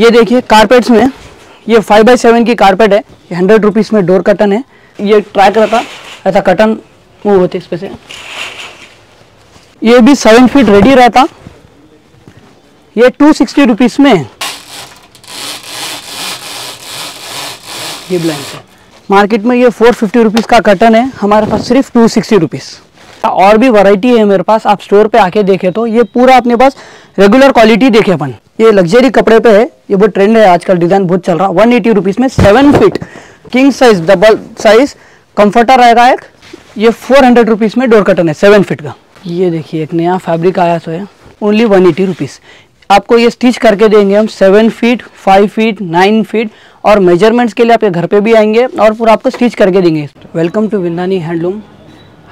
ये देखिए कारपेट्स में, ये 5x7 की कारपेट है, 100 रुपीज़ में डोर कर्टन है। ये ट्राई करा था ऐसा कर्टन मूव होते इस पे से। ये भी 7 फीट रेडी रहता, ये 260 रुपीज़ में। ये ब्लैंक्स है, मार्केट में ये 450 रुपीज़ का कर्टन है, हमारे पास सिर्फ 260 रुपीज़। और भी वैरायटी है मेरे पास, आप स्टोर पे आके देखें तो ये पूरा अपने पास रेगुलर क्वालिटी देखे अपन। ये लग्जरी कपड़े पे है, ये बहुत ट्रेंड है आजकल, डिजाइन बहुत चल रहा है। 180 रुपीज़ में 7 feet king size double size comforter रहेगा एक। ये 400 रुपीज़ में डोर कर्टन है 7 फीट का। ये देखिए एक नया फैब्रिक आया तो है, ओनली 180 रुपीज़। आपको ये स्टिच करके देंगे हम 7 फीट, 5 फीट, 9 फीट, और मेजरमेंट्स के लिए आपके घर पे भी आएंगे और पूरा आपको स्टिच करके देंगे। Welcome to Vindani handloom.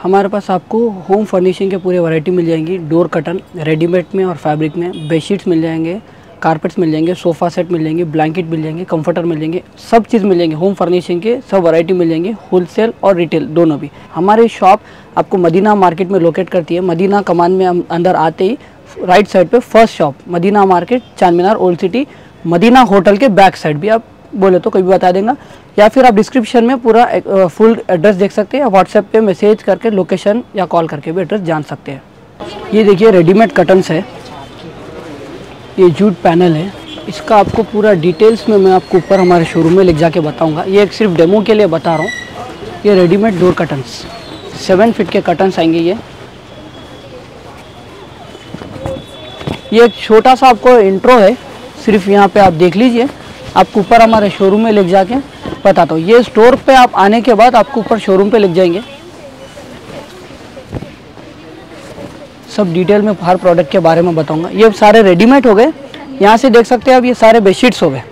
हमारे पास आपको होम फर्निशिंग के पूरे वैरायटी मिल जाएंगी, डोर कर्टन रेडीमेड में और फैब्रिक में, बेडशीट्स मिल जाएंगे, कारपेट्स मिल जाएंगे, सोफ़ा सेट मिल जाएंगे, ब्लैंकेट मिल जाएंगे, कंफर्टर मिल जाएंगे, सब चीज़ मिल जाएंगे। होम फर्निशिंग के सब वैरायटी मिल जाएंगे, होलसेल और रिटेल दोनों भी। हमारी शॉप आपको मदीना मार्केट में लोकेट करती है, मदीना कमान में हम अंदर आते ही राइट साइड पर first shop, Madina market, Chand Minar, old city, Madina hotel के बैक साइड भी आप बोले तो कोई भी बता देगा, या फिर आप डिस्क्रिप्शन में पूरा फुल एड्रेस देख सकते हैं, व्हाट्सएप पे मैसेज करके लोकेशन या कॉल करके भी एड्रेस जान सकते हैं। ये देखिए रेडीमेड कर्टन्स है, ये जूट पैनल है, इसका आपको पूरा डिटेल्स में मैं आपको ऊपर हमारे शोरूम में ले जाके बताऊंगा। ये एक सिर्फ डेमो के लिए बता रहा हूँ। ये रेडीमेड डोर कर्टन्स 7 फीट के कर्टन्स आएंगे। ये एक छोटा सा आपको इंट्रो है, सिर्फ यहाँ पर आप देख लीजिए, आपको ऊपर हमारे शोरूम में ले जाके बताता हूँ। ये स्टोर पे आप आने के बाद आपको ऊपर शोरूम पे ले जाएंगे, सब डिटेल में हर प्रोडक्ट के बारे में बताऊंगा। ये सारे रेडीमेड हो गए, यहाँ से देख सकते हैं आप। ये सारे बेडशीट्स हो गए,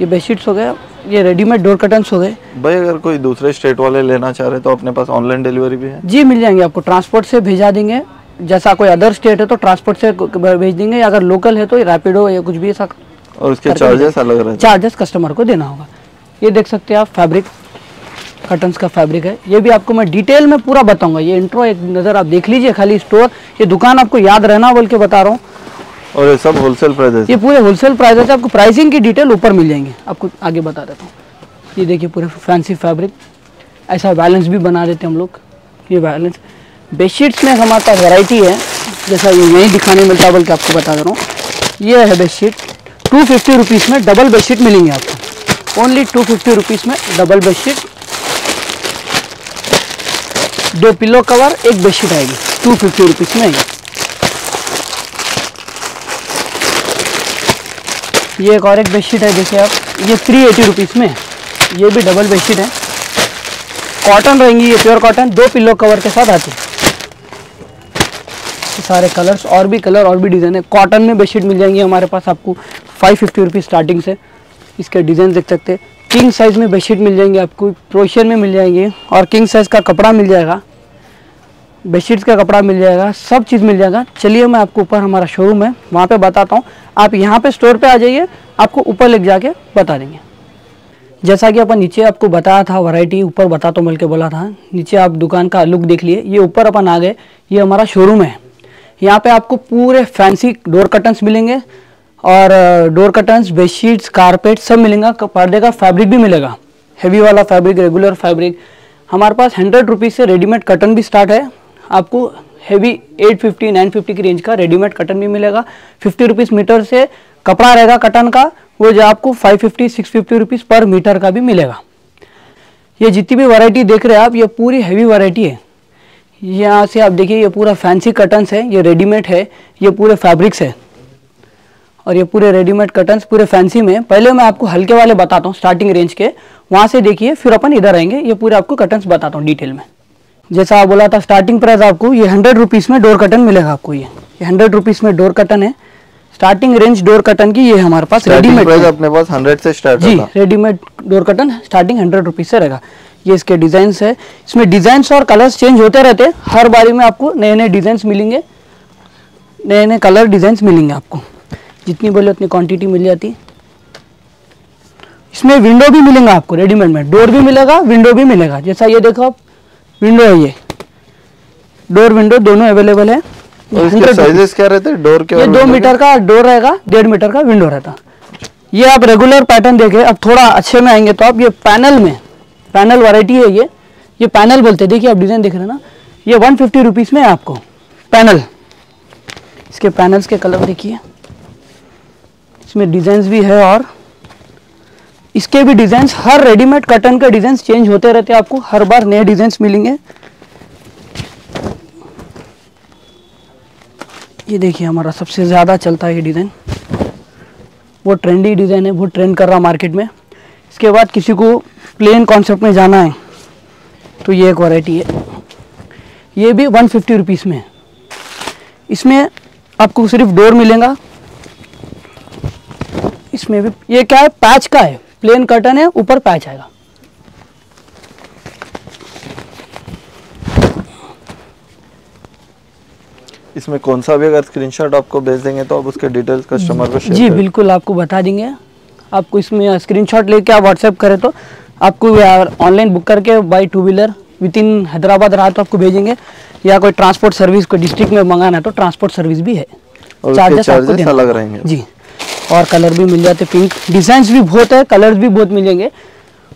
ये बेडशीट्स हो गए, ये रेडीमेड डोर कर्टन्स हो गए। भाई अगर कोई दूसरे स्टेट वाले लेना चाह रहे तो अपने पास ऑनलाइन डिलीवरी भी है जी, मिल जाएंगे आपको, ट्रांसपोर्ट से भेजा देंगे। जैसा कोई अदर स्टेट है तो ट्रांसपोर्ट से भेज देंगे, अगर लोकल है तो रैपिडो या कुछ भी ऐसा। और उसके चार्जेस अलग रहते हैं, चार्जेस कस्टमर को देना होगा। ये देख सकते हैं आप फैब्रिक, कर्टन्स का फैब्रिक है, ये भी आपको मैं डिटेल में पूरा बताऊंगा। ये इंट्रो एक नज़र आप देख लीजिए, खाली स्टोर ये दुकान आपको याद रहना बोल के बता रहा हूँ। और ये सब होलसेल प्राइस, ये पूरे होलसेल प्राइस है, आपको प्राइसिंग की डिटेल ऊपर मिल जाएंगे, आपको आगे बता देता हूँ। ये देखिए पूरे फैंसी फैब्रिक, ऐसा बैलेंस भी बना देते हम लोग। ये बैलेंस बेडशीट्स में हमारे पास वेराइटी है, जैसा ये नहीं दिखाने मिलता बोल के आपको बता दे रहा हूँ। ये है बेडशीट 250 रुपीज़ में डबल बेडशीट मिलेंगे आपको, ओनली 250 रुपीज़ में डबल बेडशीट, 2 पिलो कवर, एक बेडशीट आएगी 250 रुपीज़ में आएगी। ये एक और एक बेडशीट है, देखिए आप, ये 380 रुपीज़ में, ये भी डबल बेडशीट है, कॉटन रहेंगी, ये प्योर कॉटन, 2 पिलो कवर के साथ आती है। सारे कलर्स और भी कलर और भी डिज़ाइन है, कॉटन में बेडशीट मिल जाएंगी हमारे पास आपको 550 रुपीज़ स्टार्टिंग से। इसके डिज़ाइन देख सकते हैं, किंग साइज़ में बेडशीट मिल जाएंगी आपको, क्रोशियन में मिल जाएंगे, और किंग साइज़ का कपड़ा मिल जाएगा, बेडशीट्स का कपड़ा मिल जाएगा, सब चीज़ मिल जाएगा। चलिए मैं आपको ऊपर हमारा शोरूम है वहाँ पर बताता हूँ, आप यहाँ पर स्टोर पर आ जाइए, आपको ऊपर ले जाके बता देंगे। जैसा कि अपन नीचे आपको बताया था वैरायटी, ऊपर बता तो मिल के बोला था, नीचे आप दुकान का लुक देख लिए। ये ऊपर अपन आ गए, ये हमारा शोरूम है, यहाँ पे आपको पूरे फैंसी डोर कर्टन्स मिलेंगे, और डोर कर्टन्स, बेडशीट्स, कारपेट सब मिलेगा, पर्दे का फैब्रिक भी मिलेगा, हेवी वाला फैब्रिक, रेगुलर फैब्रिक। हमारे पास 100 रुपीज़ से रेडीमेड कर्टन भी स्टार्ट है, आपको हेवी 850, 950 की रेंज का रेडीमेड कर्टन भी मिलेगा। 50 रुपीज़ मीटर से कपड़ा रहेगा कर्टन का, वो जो आपको 550, 650 रुपीज़ पर मीटर का भी मिलेगा। ये जितनी भी वैरायटी देख रहे हैं आप, ये पूरी हेवी वैरायटी है। यहाँ से आप देखिए, ये पूरा फैंसी कर्टन्स है, ये रेडीमेड है, ये पूरे फैब्रिक्स है, और ये पूरे रेडीमेड कर्टन्स पूरे फैंसी में। पहले मैं आपको हल्के वाले बताता हूँ स्टार्टिंग रेंज के, वहाँ से देखिए, फिर अपन इधर आएंगे, ये पूरे आपको कर्टन्स बताता हूँ डिटेल में। जैसा आप बोला था स्टार्टिंग प्राइस आपको, ये 100 रुपीज़ में डोर कर्टन मिलेगा आपको, ये 100 रुपीज़ में डोर कर्टन है, स्टार्टिंग रेंज डोर कर्टन की। ये हमारे पास रेडीमेड अपने पास 100 से स्टार्ट जी, readymade door curtain starting 100 rupees से रहेगा। ये इसके डिज़ाइंस है, इसमें डिज़ाइंस और कलर्स चेंज होते रहते हैं, हर बारी में आपको नए नए डिज़ाइंस मिलेंगे, नए नए कलर डिज़ाइंस मिलेंगे आपको, जितनी बोले उतनी क्वांटिटी मिल जाती। इसमें विंडो भी मिलेगा आपको रेडीमेड में, डोर भी मिलेगा, विंडो भी मिलेगा। जैसा ये देखो आप, विंडो है, ये डोर विंडो दोनों अवेलेबल है। इसके साइजेस क्या रहते हैं? डोर के ये 2 मीटर का डोर रहेगा, 1.5 मीटर का विंडो रहता। ये आप रेगुलर पैटर्न देखे, अब थोड़ा अच्छे में आएंगे तो आप ये पैनल में, पैनल वैरायटी है ये पैनल बोलते हैं। देखिए आप डिजाइन देख रहे हैं ना, ये 150 रुपीज़ में आपको पैनल। इसके पैनल्स के कलर देखिए, इसमें डिजाइंस भी है और इसके भी डिजाइंस, हर रेडीमेड कटन के डिजाइंस चेंज होते रहते हैं, आपको हर बार नए डिजाइंस मिलेंगे। ये देखिए हमारा सबसे ज़्यादा चलता है ये डिज़ाइन, वो ट्रेंडी डिज़ाइन है, वो ट्रेंड कर रहा मार्केट में। इसके बाद किसी को प्लेन कॉन्सेप्ट में जाना है तो ये एक वैरायटी है, ये भी 150 रुपीज़ में। इसमें आपको सिर्फ डोर मिलेगा, इसमें भी ये क्या है, पैच का है, प्लेन कर्टन है, ऊपर पैच आएगा। इसमें कौन सा भी अगर स्क्रीनशॉट आपको भेज देंगे तो आप उसके डिटेल्स कस्टमर को शेयर जी बिल्कुल आपको बता देंगे। आपको इसमें स्क्रीनशॉट लेके आप व्हाट्सएप करें तो आपको ऑनलाइन बुक करके buy two wheeler within Hyderabad रहा तो आपको भेजेंगे, या कोई ट्रांसपोर्ट सर्विस कोई डिस्ट्रिक्ट में मंगाना है तो ट्रांसपोर्ट सर्विस भी है। चार्जेस अलग रहेंगे जी, और कलर भी मिल जाते, पिंक डिजाइंस भी बहुत है, कलर्स भी बहुत मिलेंगे।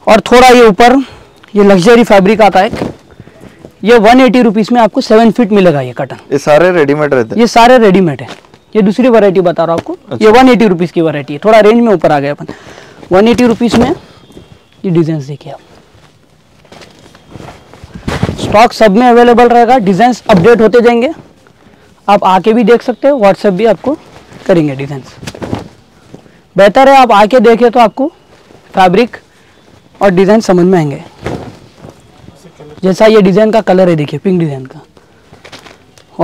और थोड़ा ये ऊपर ये लग्जरी फैब्रिक आता है, ये 180 रुपीज़ में आपको 7 फीट मिलेगा। ये कटन ये सारे रेडीमेड रहते हैं, ये सारे रेडीमेड है। ये दूसरी वैरायटी बता रहा हूँ आपको। अच्छा। ये 180 रुपीज़ की वैरायटी है, थोड़ा रेंज में ऊपर आ गया अपन। 180 रुपीज़ में ये डिजाइन देखिए आप, स्टॉक सब में अवेलेबल रहेगा, डिजाइन अपडेट होते जाएंगे, आप आके भी देख सकते हो, व्हाट्सएप भी आपको करेंगे डिजाइन। बेहतर है आप आके देखें तो आपको फैब्रिक और डिजाइन समझ में आएंगे। जैसा ये डिज़ाइन का कलर है देखिए, पिंक डिज़ाइन का,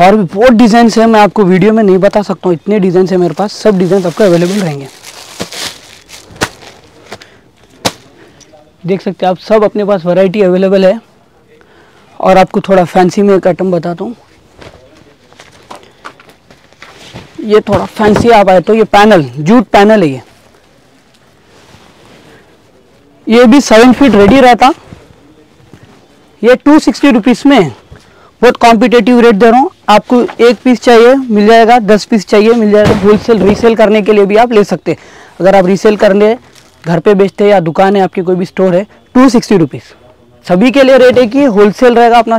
और भी बहुत डिज़ाइंस है, मैं आपको वीडियो में नहीं बता सकता हूँ, इतने डिज़ाइंस है मेरे पास, सब डिज़ाइन आपको अवेलेबल रहेंगे। देख सकते हैं आप, सब अपने पास वैरायटी अवेलेबल है। और आपको थोड़ा फैंसी में एक आइटम बताता हूँ, ये थोड़ा फैंसी आप आए तो ये पैनल, जूट पैनल है ये भी 7 फीट रेडी रहता। ये 260 रुपीज़ में, बहुत कॉम्पिटेटिव रेट दे रहा हूँ आपको। एक पीस चाहिए मिल जाएगा, 10 पीस चाहिए मिल जाएगा। होलसेल रीसेल करने के लिए भी आप ले सकते हैं, अगर आप रीसेल करने घर पे बेचते हैं या दुकान है आपकी, कोई भी स्टोर है, 260 रुपीज़ सभी के लिए रेट है कि होलसेल रहेगा अपना।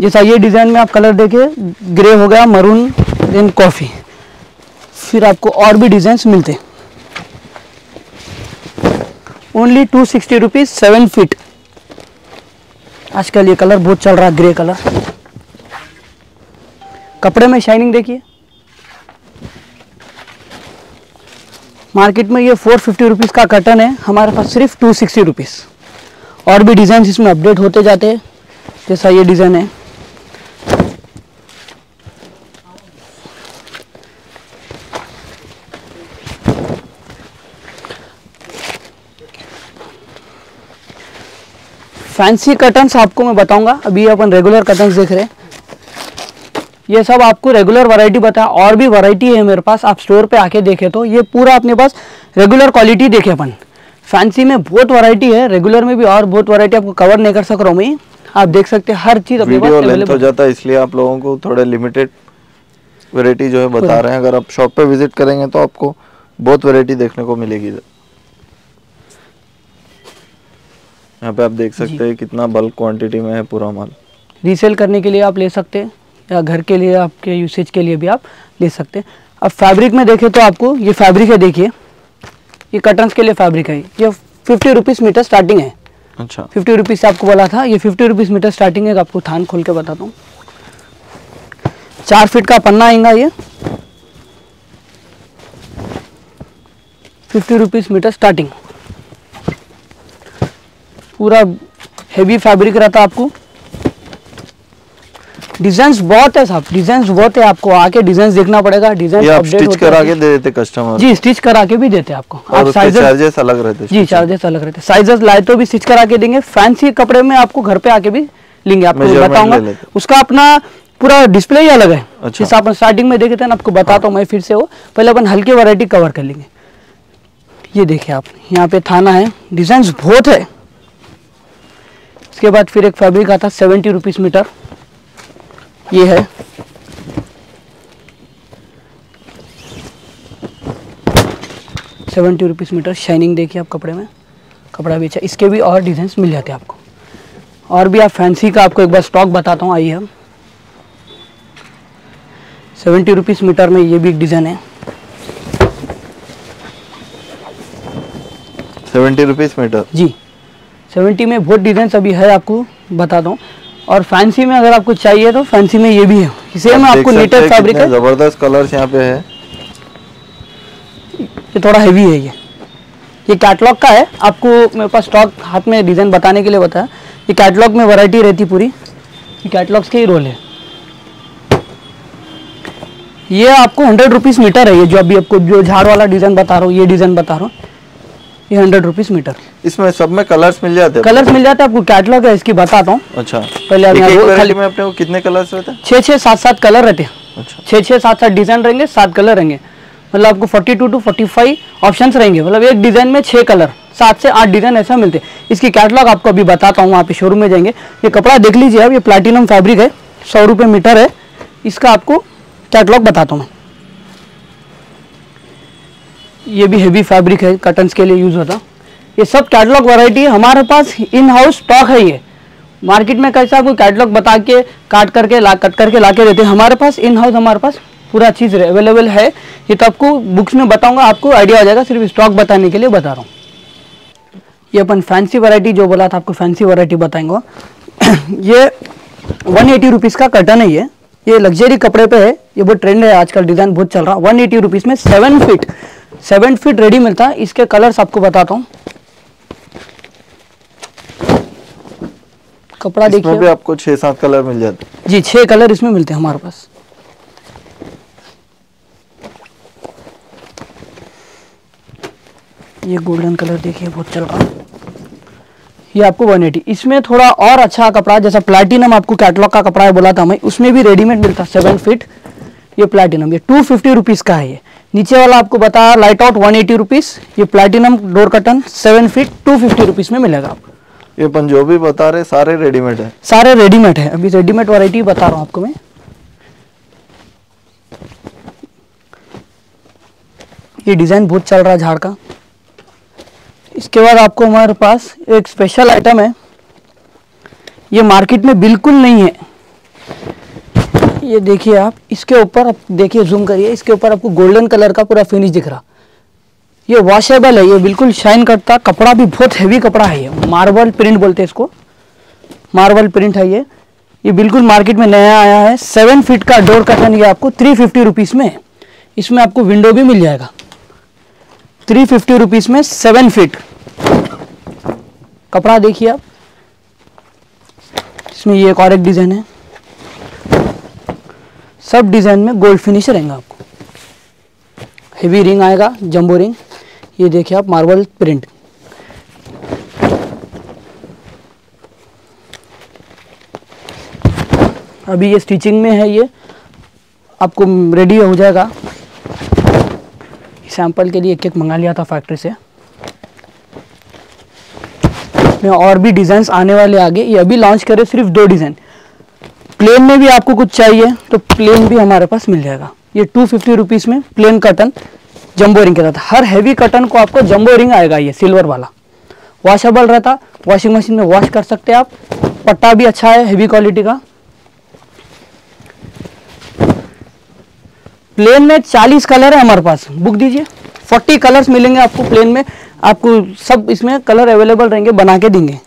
जैसा ये डिज़ाइन में आप कलर देखिए, ग्रे हो गया, मरून देन कॉफ़ी, फिर आपको और भी डिज़ाइंस मिलते। Only 260 rupees 7 feet. आजकल ये कलर बहुत चल रहा है, ग्रे कलर। कपड़े में शाइनिंग देखिए, मार्केट में ये 450 रुपीज़ का कटन है, हमारे पास सिर्फ 260 रुपीज़। और भी डिज़ाइन इसमें अपडेट होते जाते हैं, जैसा ये डिज़ाइन है, फैंसी कटन्स आपको मैं बताऊंगा, अभी अपन रेगुलर कटन्स देख रहे हैं। ये सब आपको रेगुलर वैरायटी बताया, और भी वैरायटी है मेरे पास, आप स्टोर पे आके देखें तो ये पूरा अपने पास रेगुलर क्वालिटी देखे अपन। फैंसी में बहुत वैरायटी है, रेगुलर में भी और बहुत वैरायटी, आपको कवर नहीं कर सक रहा हूँ मैं, आप देख सकते हैं हर चीज़ अपने पास अवेलेबल हो जाता है। इसलिए आप लोगों को थोड़ा लिमिटेड वैरायटी जो है बता रहे हैं, अगर आप शॉप पे विजिट करेंगे तो आपको बहुत वैरायटी देखने को मिलेगी। यहाँ पे आप देख सकते हैं कितना बल्क क्वांटिटी में है पूरा माल, रीसेल करने के लिए आप ले सकते हैं या घर के लिए आपके यूसेज के लिए भी आप ले सकते हैं। अब फैब्रिक में देखें तो आपको ये फैब्रिक है देखिए, ये कटन्स के लिए फैब्रिक है, ये 50 रुपीज़ मीटर स्टार्टिंग है। अच्छा, 50 रुपीज़ से आपको बोला था, ये 50 रुपीज़ मीटर स्टार्टिंग है। आपको थान खोल के बताता हूँ, 4 फीट का पन्ना आएगा, ये 50 रुपीज़ मीटर स्टार्टिंग, पूरा हेवी फैब्रिक रहता। आपको डिजाइंस बहुत है साहब, डिजाइंस बहुत है, आपको आके डिजाइंस देखना पड़ेगा। डिजाइन आप स्टिच करा के दे देते कस्टमर जी, स्टिच करा के भी देते आपको, और आप चार्जेस अलग रहते जी, चार्जेस अलग रहते, साइजेस लाए तो भी स्टिच करा के देंगे। फैंसी कपड़े में आपको घर पे आके भी लेंगे, आपको बताऊंगा उसका अपना पूरा डिस्प्ले ही अलग है। जैसे अपन स्टार्टिंग में देखे थे ना, आपको बताता हूँ मैं फिर से, वो पहले अपन हल्की वैरायटी कवर कर लेंगे। ये देखिए आप, यहाँ पे थाना है, डिजाइन बहुत है। इसके बाद फिर एक फैब्रिक आता 70 रुपीज़ मीटर, ये है 70 रुपीज़ मीटर। शाइनिंग देखिए आप कपड़े में, कपड़ा भी अच्छा। इसके भी और डिज़ाइन मिल जाते हैं आपको। और भी आप फैंसी का आपको एक बार स्टॉक बताता हूँ, आइए हम। 70 रुपीज़ मीटर में ये भी एक डिज़ाइन है। 70 रुपीज़ मीटर जी। 70 में बहुत डिज़ाइन अभी है, आपको बताता हूँ। और फैंसी में अगर आपको चाहिए तो फैंसी में ये भी है। सेम आपको नेटेड फैब्रिक है, जबरदस्त कलर्स यहाँ पे है। ये थोड़ा हैवी है, ये कैटलॉग का है। आपको मेरे पास स्टॉक हाथ में डिज़ाइन बताने के लिए बताया। ये कैटलॉग में वैरायटी रहती पूरी, ये कैटलॉग्स के ही रोल है। ये आपको 100 रुपीज़ मीटर है। ये जो अभी आपको जो झाड़ वाला डिज़ाइन बता रहा हूँ, ये डिज़ाइन बता रहा हूँ, ये 100 रुपीज़ मीटर। इसमें सब में कलर्स मिल जाते हैं। कलर्स मिल जाते हैं आपको, कैटलॉग है इसकी बताता हूँ। अच्छा, पहले आपको कितने कलर्स रहते हैं? 6-7 कलर रहते हैं। अच्छा, 6-7 डिज़ाइन रहेंगे, 7 कलर रहेंगे। मतलब आपको 42 to 45 ऑप्शंस रहेंगे। मतलब एक डिज़ाइन में 6 कलर, 7 से 8 डिज़ाइन ऐसा मिलते हैं। इसकी कैटलॉग आपको अभी बताता हूँ, आप शोरूम में जाएंगे। ये कपड़ा देख लीजिए आप, ये प्लैटिनम फैब्रिक है, 100 रुपये मीटर है। इसका आपको कैटलॉग बताता हूँ। ये भी हेवी फैब्रिक है, कटन्स के लिए यूज़ होता। ये सब कैटलॉग वैरायटी हमारे पास इन हाउस स्टॉक है। ये मार्केट में कैसा कोई कैटलॉग बता के कट करके ला के देते हैं, हमारे पास इन हाउस हमारे पास पूरा चीज़ अवेलेबल है। ये तो आपको बुक्स में बताऊंगा, आपको आइडिया हो जाएगा, सिर्फ स्टॉक बताने के लिए बता रहा हूँ। ये अपन फैंसी वैरायटी जो बोला था आपको, फैंसी वैरायटी बताएंगे। ये 180 रुपीज़ का कटन है। ये लग्जरी कपड़े पे है। ये बहुत ट्रेंड है आजकल, डिज़ाइन बहुत चल रहा है। 180 रुपीज़ में 7 फीट रेडी मिलता है। इसके कलर्स आपको बताता हूँ। कपड़ा देखिए, इसमें आपको 6-7 कलर मिल जाते हैं जी। 6 कलर इसमें मिलते हैं हमारे पास। ये गोल्डन कलर देखिए, बहुत चल रहा है। ये आपको 180। इसमें थोड़ा और अच्छा कपड़ा, जैसा प्लैटिनम आपको कैटलॉग का कपड़ा है बोला था मैं, उसमें भी रेडीमेड मिलता है 7 फीट। ये प्लैटिनम, ये 250 रुपीज़ का है। ये नीचे वाला आपको बताया लाइट आउट 180 रुपीज़। ये platinum door curtain 7 feet 250 rupees में मिलेगा आपको। ये अपन जो भी बता रहे सारे रेडीमेड है, सारे रेडीमेड है। अभी रेडीमेड वैरायटी बता रहा हूँ आपको मैं। ये डिज़ाइन बहुत चल रहा है झाड़ का। इसके बाद आपको हमारे पास एक स्पेशल आइटम है, ये मार्केट में बिल्कुल नहीं है। ये देखिए आप, इसके ऊपर आप देखिए, जूम करिए, इसके ऊपर आपको गोल्डन कलर का पूरा फिनिश दिख रहा। ये वॉशेबल है, ये बिल्कुल शाइन करता। कपड़ा भी बहुत हैवी कपड़ा है। ये मार्बल प्रिंट बोलते हैं इसको, मार्बल प्रिंट है। ये बिल्कुल मार्केट में नया आया है। 7 फीट का डोर कर्टन ये आपको 350 रुपीज़ में है। इसमें आपको विंडो भी मिल जाएगा 350 रुपीज़ में 7 फीट। कपड़ा देखिए आप, इसमें ये एक और एक डिज़ाइन है। सब डिज़ाइन में गोल्ड फिनिश रहेगा आपको, हेवी रिंग आएगा, जंबो रिंग। ये देखिए आप, मार्बल प्रिंट। अभी ये स्टिचिंग में है, ये आपको रेडी हो जाएगा। सैंपल के लिए एक मंगा लिया था फैक्ट्री से। में और भी डिज़ाइंस आने वाले आगे। ये अभी लॉन्च करे सिर्फ 2 डिज़ाइन। प्लेन में भी आपको कुछ चाहिए तो प्लेन भी हमारे पास मिल जाएगा। ये 250 रुपीज़ में प्लेन कटन जंबो रिंग के साथ। हर हैवी कटन को आपको जंबो रिंग आएगा। ये सिल्वर वाला वॉशेबल रहता, वॉशिंग मशीन में वॉश कर सकते हैं आप। पट्टा भी अच्छा है, हैवी क्वालिटी का। प्लेन में 40 कलर है हमारे पास, बुक दीजिए। 40 कलर्स मिलेंगे आपको प्लेन में। आपको सब इसमें कलर अवेलेबल रहेंगे, बना के देंगे।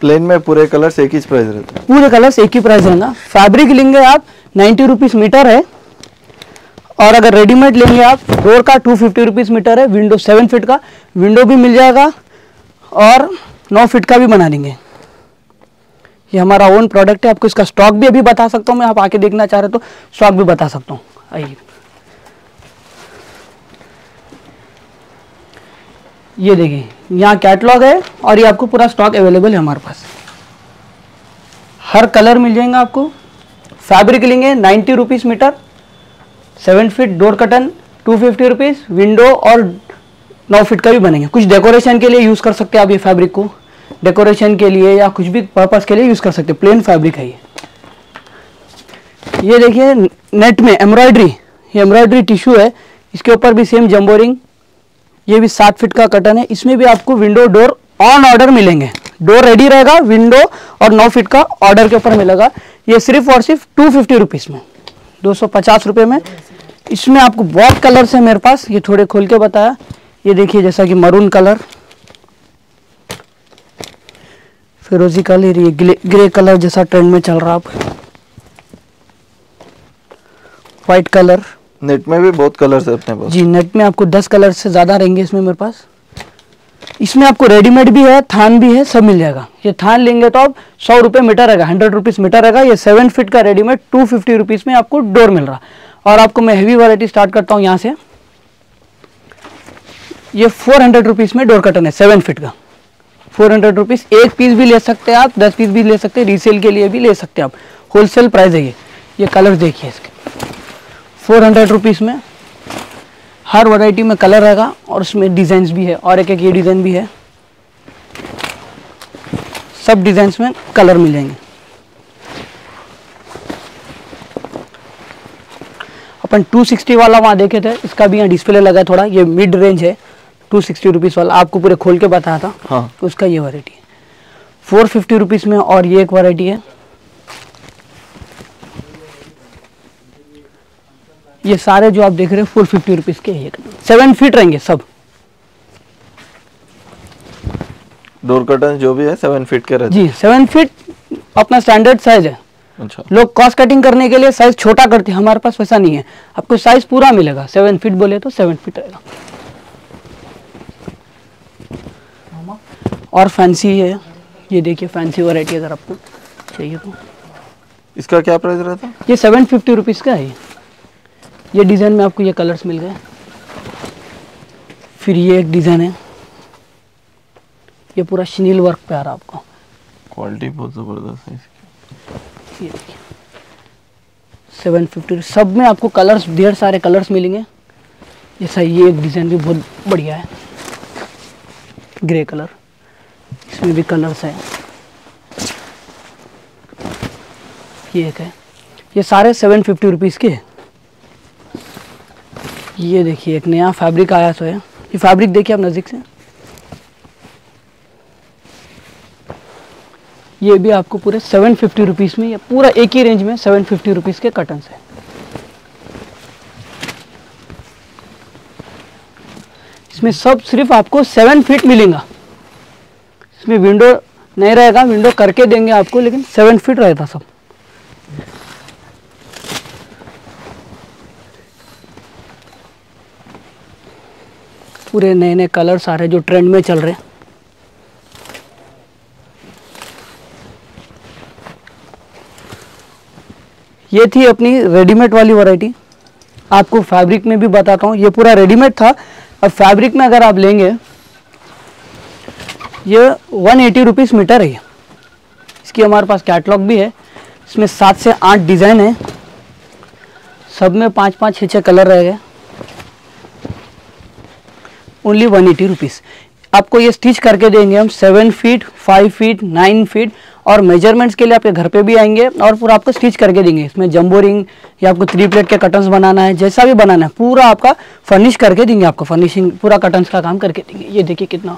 प्लेन में पूरे कलर्स एक ही प्राइस रहता है, पूरे कलर्स एक ही प्राइस रहेगा। फैब्रिक लेंगे आप 90 रुपीज़ मीटर है। और अगर रेडीमेड लेंगे आप, डोर का 250 रुपीज़ मीटर है। विंडो 7 फीट का विंडो भी मिल जाएगा और 9 फीट का भी बना देंगे। ये हमारा ओन प्रोडक्ट है। आपको इसका स्टॉक भी अभी बता सकता हूँ मैं, आप आके देखना चाह रहे तो स्टॉक भी बता सकता हूँ। आइए, ये देखिए, यहाँ कैटलॉग है और ये आपको पूरा स्टॉक अवेलेबल है हमारे पास। हर कलर मिल जाएगा आपको। फैब्रिक लेंगे 90 rupees metre, 7 feet door curtain 250 rupees, window और 9 फीट का भी बनेंगे। कुछ डेकोरेशन के लिए यूज़ कर सकते हैं आप। ये फैब्रिक को डेकोरेशन के लिए या कुछ भी पर्पज़ के लिए यूज़ कर सकते हैं। प्लेन फैब्रिक है ये। ये देखिए नेट में एम्ब्रॉयडरी, ये एम्ब्रॉयडरी टिश्यू है। इसके ऊपर भी सेम जंबो रिंग, ये भी 7 फीट का कटन है। इसमें भी आपको विंडो डोर ऑन ऑर्डर मिलेंगे, डोर रेडी रहेगा, विंडो और 9 फीट का ऑर्डर के ऊपर मिलेगा। ये सिर्फ और सिर्फ 250 रुपीज़ में, 250 रुपये में। इसमें आपको बहुत कलर्स है मेरे पास, ये थोड़े खोल के बताया। ये देखिए जैसा कि मरून कलर, फिरोजी कलर, ये ग्रे कलर जैसा ट्रेंड में चल रहा, आप व्हाइट कलर। नेट में भी बहुत कलर्स है अपने पास जी, नेट में आपको 10 कलर से ज़्यादा रहेंगे इसमें मेरे पास। इसमें आपको रेडीमेड भी है, थान भी है, सब मिल जाएगा। ये थान लेंगे तो आप 100 रुपये मीटर रहेगा, 100 रुपीज़ मीटर रहेगा। ये 7 फीट का रेडीमेड 250 रुपीज़ में आपको डोर मिल रहा। और आपको मैं हैवी वैरायटी स्टार्ट करता हूँ यहाँ से। ये 400 रुपीज़ में डोर कटन है 7 फीट का, 400 रुपीज़। एक पीस भी ले सकते हैं आप, 10 पीस भी ले सकते हैं, रीसेल के लिए भी ले सकते हैं आप, होलसेल प्राइस है। ये कलर देखिए इसके 400 रुपीज़ में, हर वैरायटी में कलर रहेगा और उसमें डिज़ाइंस भी है, और एक एक ये डिज़ाइन भी है, सब डिज़ाइंस में कलर मिलेंगे। अपन 260 वाला वहाँ देखे थे, इसका भी यहाँ डिस्प्ले लगा है थोड़ा, ये मिड रेंज है 260 रुपीज़ वाला, आपको पूरे खोल के बताया था। हाँ। उसका ये वैरायटी है 450 रुपीज़ में, और ये एक वैरायटी है ये सारे जो आप देख रहे हैं 450 रुपीज़ के, ये 7 फीट रहेंगे सब। डोर कर्टन जो भी है 7 फीट के रहते जी, 7 फीट अपना स्टैंडर्ड साइज है। अच्छा। लोग कॉस्ट कटिंग करने के लिए साइज छोटा करते हैं, हमारे पास वैसा नहीं है, आपको साइज पूरा मिलेगा। 7 फीट बोले तो 7 फीट रहेगा। और फैंसी है, ये देखिए फैंसी वैरायटी है, अगर आपको चाहिए तो। इसका क्या प्राइस रहता है? ये 750 रुपीज़ का है। ये डिज़ाइन में आपको ये कलर्स मिल गए। फिर ये एक डिज़ाइन है, ये पूरा शनील वर्क पे आ रहा है, आपको क्वालिटी बहुत ज़बरदस्त है इसकी। ये देखिए 750, सब में आपको कलर्स, ढेर सारे कलर्स मिलेंगे। जैसा ये एक डिज़ाइन भी बहुत बढ़िया है, ग्रे कलर, इसमें भी कलर्स है। ये एक है, ये सारे 750 रुपीज़ के है। ये देखिए एक नया फैब्रिक आया तो है, ये फैब्रिक देखिए आप नज़दीक से, ये भी आपको पूरे 750 रुपीज़ में, या पूरा एक ही रेंज में 750 रुपीज़ के कटन है। इसमें सब सिर्फ आपको 7 फीट मिलेगा। इसमें विंडो नहीं रहेगा, विंडो करके देंगे आपको, लेकिन 7 फीट रहेगा सब। पूरे नए नए कलर सारे जो ट्रेंड में चल रहे हैं। ये थी अपनी रेडीमेड वाली वैरायटी। आपको फैब्रिक में भी बताता हूँ, ये पूरा रेडीमेड था। अब फैब्रिक में अगर आप लेंगे, ये 180 रुपीज़ मीटर है। इसकी हमारे पास कैटलॉग भी है, इसमें 7 से 8 डिज़ाइन है, सब में 5-5, 6-6 कलर रहेगा। Only 180 rupees. आपको ये स्टिच करके देंगे हम 7 फीट, 5 फीट, 9 फीट, और मेजरमेंट्स के लिए आपके घर पे भी आएंगे और पूरा आपको स्टिच करके देंगे। इसमें जंबो रिंग या आपको 3 प्लेट के कटन्स बनाना है, जैसा भी बनाना है पूरा आपका फर्निश करके देंगे, आपको फर्निशिंग पूरा कटन्स का काम करके देंगे। ये देखिए कितना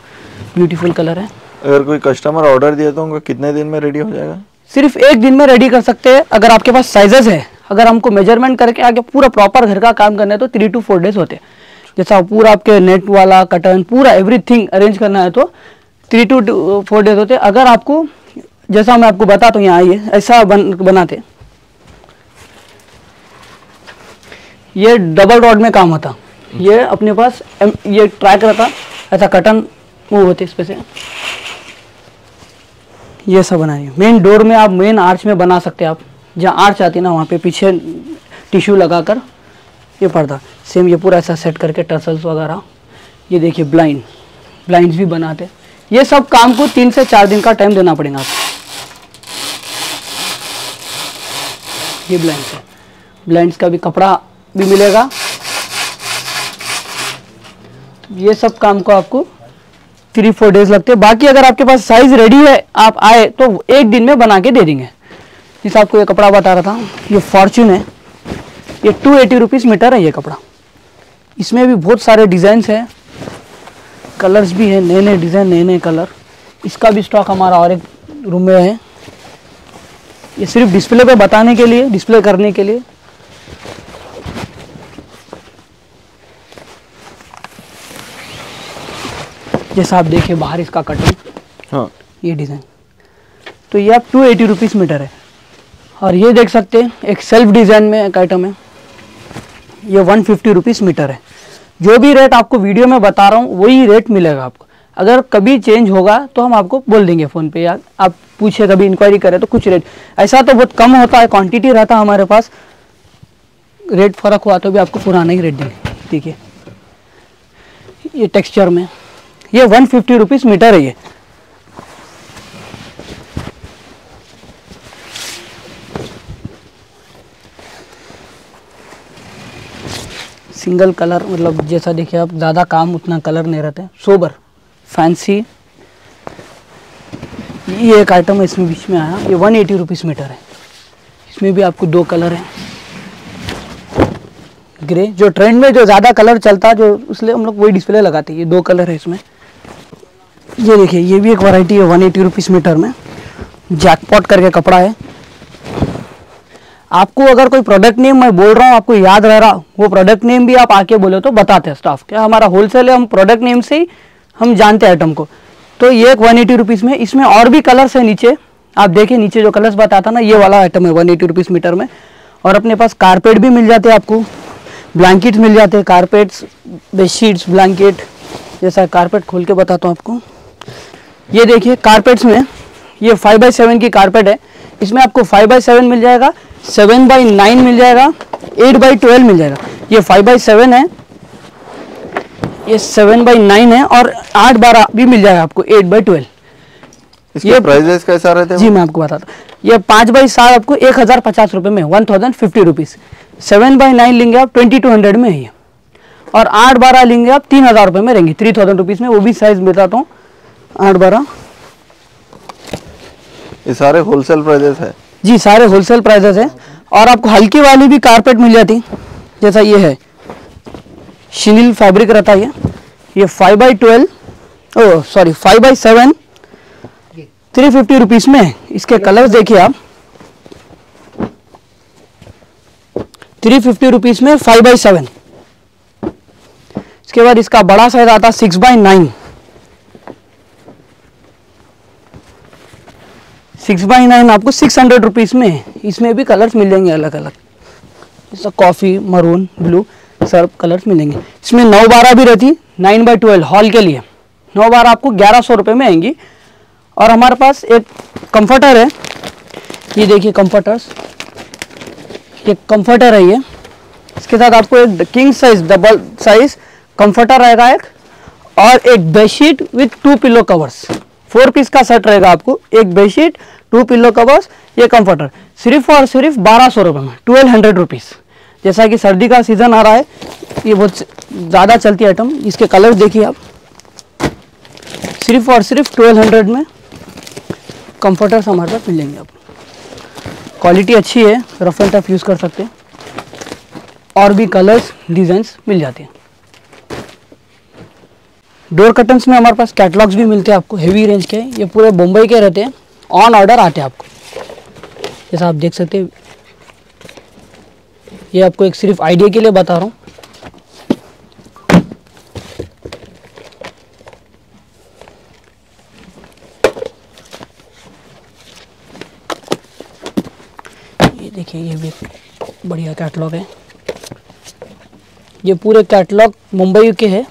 ब्यूटीफुल कलर है। अगर कोई कस्टमर ऑर्डर दिया तो उनका कितने दिन में रेडी हो जाएगा? सिर्फ एक दिन में रेडी कर सकते हैं, अगर आपके पास साइजेस है। अगर हमको मेजरमेंट करके आगे पूरा प्रॉपर घर का काम करना है तो 3 to 4 डेज होते हैं। जैसा पूरा आपके नेट वाला कटन पूरा एवरीथिंग अरेंज करना है तो 3 to 4 डेज होते। अगर आपको जैसा मैं आपको बताता हूँ, यहाँ आइए, ऐसा बनाते। ये डबल रॉड में काम होता, ये अपने पास ये ट्रैक रहता, ऐसा कटन मूव होते इस पे से, ये सब बनाइए। मेन डोर में आप मेन आर्च में बना सकते हैं आप, जहाँ आर्च आती ना वहाँ पे पीछे टिश्यू लगाकर ये पर्दा सेम, ये पूरा ऐसा सेट करके टसल्स वगैरह। ये देखिए ब्लाइंड्स भी बनाते। ये सब काम को 3 से 4 दिन का टाइम देना पड़ेगा आपको। ये ब्लाइंड्स है, ब्लाइंड्स का भी कपड़ा भी मिलेगा। ये सब काम को आपको 3-4 डेज लगते हैं। बाकी अगर आपके पास साइज रेडी है, आप आए तो एक दिन में बना के दे देंगे। जिस आपको ये कपड़ा बता रहा था, ये फॉर्च्यून है, ये 280 रुपीज़ मीटर है ये कपड़ा। इसमें भी बहुत सारे डिज़ाइंस हैं, कलर्स भी हैं, नए नए डिज़ाइन, नए नए कलर। इसका भी स्टॉक हमारा और एक रूम में है। ये सिर्फ डिस्प्ले पे बताने के लिए, डिस्प्ले करने के लिए। जैसा आप देखिए बाहर इसका कटिंग, हाँ ये डिज़ाइन, तो ये आप 280 रुपीज़ मीटर है। और ये देख सकते हैं एक सेल्फ डिज़ाइन में एक आइटम है, ये 150 रुपीज़ मीटर है। जो भी रेट आपको वीडियो में बता रहा हूँ वही रेट मिलेगा आपको। अगर कभी चेंज होगा तो हम आपको बोल देंगे फ़ोन पे, या आप पूछे कभी इंक्वायरी करें तो कुछ रेट ऐसा तो बहुत कम होता है, क्वांटिटी रहता है हमारे पास, रेट फ़र्क हुआ तो भी आपको पुराना ही रेट देंगे। ठीक है, ये टेक्सचर में ये 150 रुपीज़ मीटर है। ये सिंगल कलर, मतलब जैसा देखिए आप, ज़्यादा काम उतना कलर नहीं रहते, सोबर फैंसी। ये एक आइटम है, इसमें बीच में आया, ये 180 रुपीज़ मीटर है। इसमें भी आपको दो कलर हैं, ग्रे जो ट्रेंड में जो ज़्यादा कलर चलता जो इसलिए हम लोग वही डिस्प्ले लगाते हैं। ये दो कलर है इसमें। ये देखिए ये भी एक वैरायटी है 180 रुपीज़ मीटर में, जैकपॉट करके कपड़ा है। आपको अगर कोई प्रोडक्ट नेम मैं बोल रहा हूँ आपको याद रह रहा, वो प्रोडक्ट नेम भी आप आके बोले तो बताते हैं स्टाफ, क्या हमारा होलसेल है, हम प्रोडक्ट नेम से ही हम जानते हैं आइटम को। तो ये एक 180 रुपीज़ में, इसमें और भी कलर्स है। नीचे आप देखिए, नीचे जो कलर्स बताता ना, ये वाला आइटम है 180 रुपीज़ मीटर में। और अपने पास कारपेट भी मिल जाते हैं आपको, ब्लैंकेट्स मिल जाते हैं, कारपेट्स, बेडशीट्स, ब्लैंकेट। जैसा कारपेट खोल के बताता हूँ आपको, ये देखिए कारपेट्स में ये 5x7 की कारपेट है। इसमें आपको 5x7 मिल जाएगा, 7x9 मिल जाएगा, 8x12 मिल जाएगा। ये 5x7 है, ये 7x9 है, और 8x12 भी मिल जाएगा आपको, 8x12। ये प्राइसेस कैसा रहते हैं जी मैं आपको बताता हूँ। ये 5x7 आपको 1050 रुपये में, 1050 रुपीज़। 7x9 लेंगे आप 2200 में है, और 8x12 लेंगे आप 3000 रुपये में रहेंगे, 3000 रुपीज़ में। वो भी साइज बताता हूँ, 8x12। ये सारे होलसेल प्राइसेस है जी, सारे होलसेल प्राइसेस है। और आपको हल्की वाली भी कारपेट मिल जाती, जैसा ये है, शिनिल फैब्रिक रहता है। ये 5x7 350 रुपीज़ में है। इसके कलर्स देखिए आप, 350 रुपीज़ में 5x7। इसके बाद इसका बड़ा साइज आता है 6x9। 6x9 आपको 600 रुपीज़ में है। इसमें भी कलर्स मिल जाएंगे अलग अलग, जैसा coffee, maroon, blue, Surf colours मिलेंगे। इसमें 9x12 भी रहती, 9x12 हॉल के लिए। 9x12 आपको 1100 रुपये में आएंगी। और हमारे पास एक कंफर्टर है, ये देखिए कंफर्टर्स, ये कंफर्टर है। ये इसके साथ आपको एक king size double size comforter रहेगा एक, और एक bedsheet with 2 pillow covers. 4 piece का सेट रहेगा आपको, एक बेडशीट, 2 पिलो कवर्स, ये कंफर्टर, सिर्फ और सिर्फ 1200 रुपये में, 1200 रुपीज़। जैसा कि सर्दी का सीज़न आ रहा है, ये बहुत ज़्यादा चलती आइटम। इसके कलर्स देखिए आप, सिर्फ और सिर्फ 1200 में कंफर्टर्स हमारे पास मिलेंगे आपको। क्वालिटी अच्छी है, रफ एंड टफ यूज़ कर सकते हैं। और भी कलर्स, डिज़ाइंस मिल जाते हैं। डोर कर्टन्स में हमारे पास कैटलॉग्स भी मिलते हैं आपको, हेवी रेंज के। ये पूरे बम्बई के रहते हैं, ऑन ऑर्डर आते हैं आपको, जैसा आप देख सकते हैं। ये आपको एक सिर्फ आइडिया के लिए बता रहा हूँ। ये देखिए, ये भी बढ़िया कैटलॉग है। ये पूरे कैटलॉग मुंबई के हैं,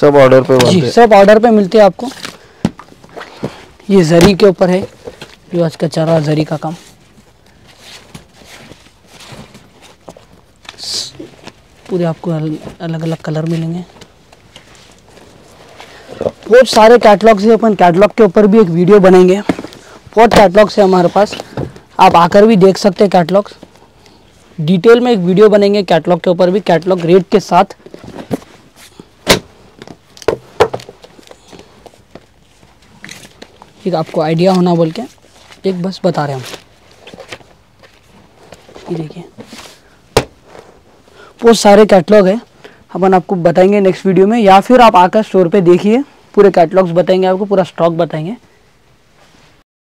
सब ऑर्डर पे जी, सब ऑर्डर पे मिलते हैं आपको। ये जरी के ऊपर है, जो आज का चल रहा जरी का काम। पूरे आपको अलग अलग कलर मिलेंगे। बहुत सारे कैटलॉग्स हैं, अपन कैटलॉग के ऊपर भी एक वीडियो बनाएंगे। बहुत कैटलॉग्स है हमारे पास, आप आकर भी देख सकते हैं। कैटलॉग्स डिटेल में एक वीडियो बनेंगे कैटलॉग के ऊपर भी, कैटलॉग रेट के साथ। ठीक, आपको आइडिया होना बोल के एक बस बता रहे हैं हम। ये देखिए बहुत सारे कैटलॉग है अपन आपको बताएंगे नेक्स्ट वीडियो में, या फिर आप आकर स्टोर पे देखिए, पूरे कैटलॉग्स बताएंगे आपको, पूरा स्टॉक बताएंगे।